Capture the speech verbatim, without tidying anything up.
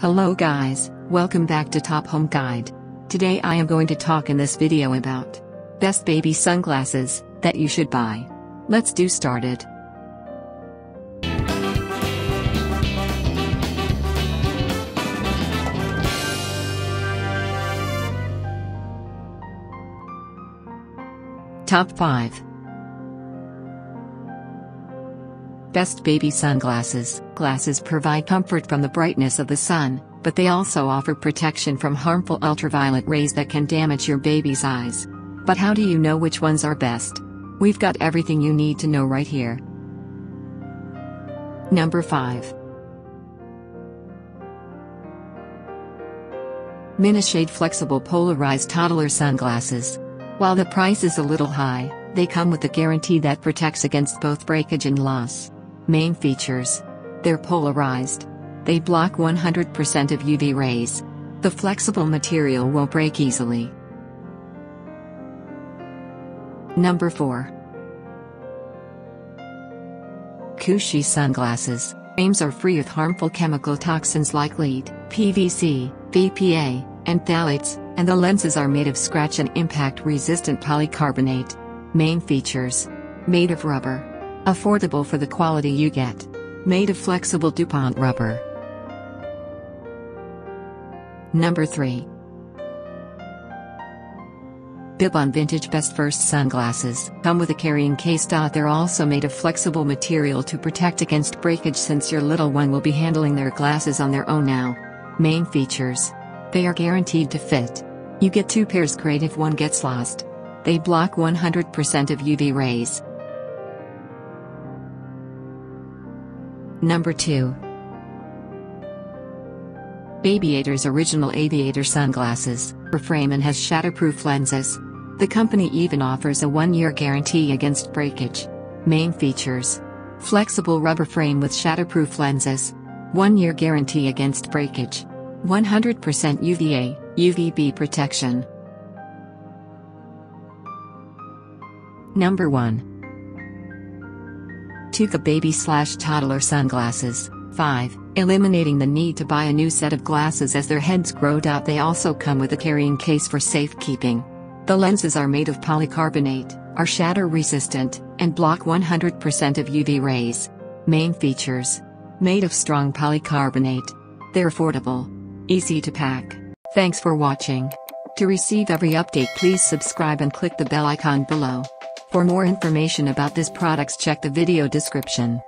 Hello guys, welcome back to Top Home Guide. Today I am going to talk in this video about best baby sunglasses that you should buy. Let's do started. Top five Best baby sunglasses. Glasses provide comfort from the brightness of the sun, but they also offer protection from harmful ultraviolet rays that can damage your baby's eyes. But how do you know which ones are best? We've got everything you need to know right here. Number five. Minishade Flexible Polarized Toddler Sunglasses. While the price is a little high, they come with a guarantee that protects against both breakage and loss. Main features. They're polarized. They block one hundred percent of U V rays. The flexible material won't break easily. Number four. Kushies sunglasses. Frames are free of harmful chemical toxins like lead, P V C, V P A, and phthalates, and the lenses are made of scratch and impact-resistant polycarbonate. Main features. Made of rubber. Affordable for the quality you get. Made of flexible Dupont rubber. Number three. Bibbon Vintage Best First Sunglasses. Come with a carrying case. They're also made of flexible material to protect against breakage since your little one will be handling their glasses on their own now. Main features. They are guaranteed to fit. You get two pairs, great if one gets lost. They block one hundred percent of U V rays. Number two. Babiators Original Aviator Sunglasses. Per frame and has shatterproof lenses. The company even offers a one-year guarantee against breakage. Main features. Flexible rubber frame with shatterproof lenses. One-year guarantee against breakage. one hundred percent U V A, U V B protection. Number one. Tuga Baby Slash Toddler Sunglasses. Five. Eliminating the need to buy a new set of glasses as their heads grow. They also come with a carrying case for safekeeping. The lenses are made of polycarbonate, are shatter resistant, and block one hundred percent of U V rays. Main features. Made of strong polycarbonate. They're affordable. Easy to pack. Thanks for watching. To receive every update, please subscribe and click the bell icon below. For more information about this product, check the video description.